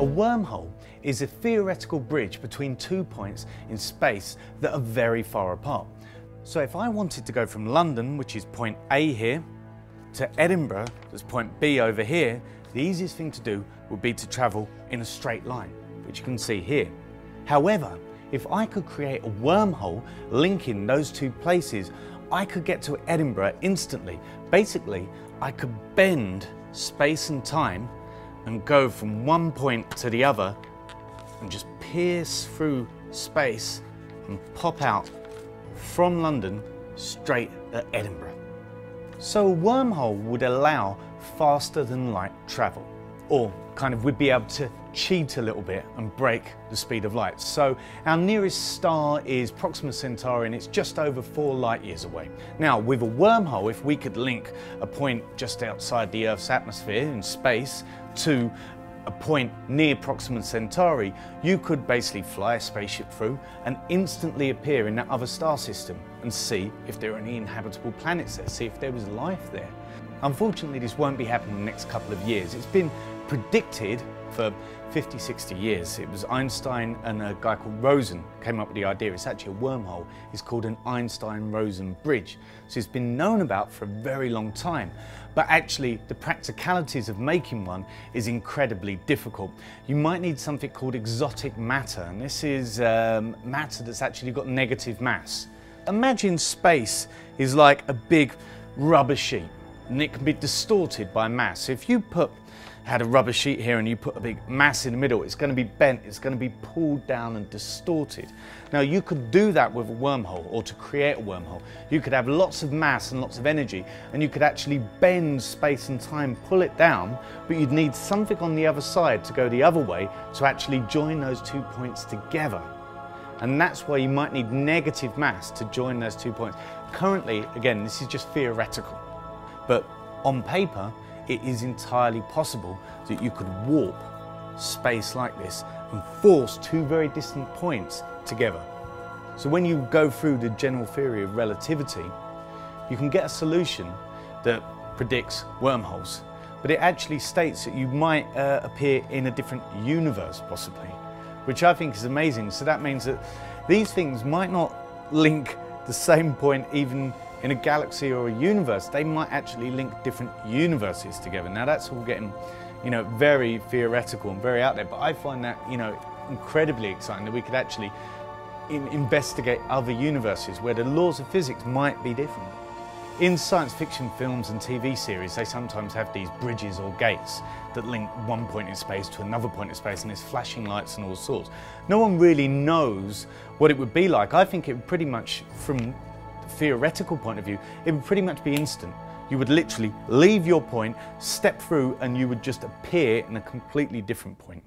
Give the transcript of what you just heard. A wormhole is a theoretical bridge between two points in space that are very far apart. So if I wanted to go from London, which is point A here, to Edinburgh, that's point B over here, the easiest thing to do would be to travel in a straight line, which you can see here. However, if I could create a wormhole linking those two places, I could get to Edinburgh instantly. Basically, I could bend space and time and go from one point to the other and just pierce through space and pop out from London straight at Edinburgh. So a wormhole would allow faster than light travel, or kind of we'd be able to cheat a little bit and break the speed of light. So our nearest star is Proxima Centauri and it's just over 4 light years away. Now with a wormhole, if we could link a point just outside the Earth's atmosphere in space to a point near Proxima Centauri, you could basically fly a spaceship through and instantly appear in that other star system and see if there are any inhabitable planets there, see if there was life there. Unfortunately, this won't be happening in the next couple of years. It's been predicted for 50, 60 years. It was Einstein and a guy called Rosen came up with the idea. It's actually a wormhole. It's called an Einstein-Rosen bridge. So it's been known about for a very long time. But actually, the practicalities of making one is incredibly difficult. You might need something called exotic matter, and this is matter that's actually got negative mass. Imagine space is like a big rubber sheet, and it can be distorted by mass. So if you had a rubber sheet here and you put a big mass in the middle, it's going to be bent, it's going to be pulled down and distorted. Now you could do that with a wormhole, or to create a wormhole. You could have lots of mass and lots of energy, and you could actually bend space and time, pull it down, but you'd need something on the other side to go the other way to actually join those two points together. And that's why you might need negative mass to join those two points. Currently, again, this is just theoretical, but on paper, it is entirely possible that you could warp space like this and force two very distant points together. So when you go through the general theory of relativity, you can get a solution that predicts wormholes, but it actually states that you might appear in a different universe possibly, which I think is amazing. So that means that these things might not link the same point even in a galaxy or a universe. They might actually link different universes together. Now that's all getting, you know, very theoretical and very out there, but I find that, you know, incredibly exciting that we could actually investigate other universes where the laws of physics might be different. In science fiction films and TV series, they sometimes have these bridges or gates that link one point in space to another point in space, and there's flashing lights and all sorts. No one really knows what it would be like. I think it would pretty much, from theoretical point of view, it would pretty much be instant. You would literally leave your point, step through, and you would just appear in a completely different point.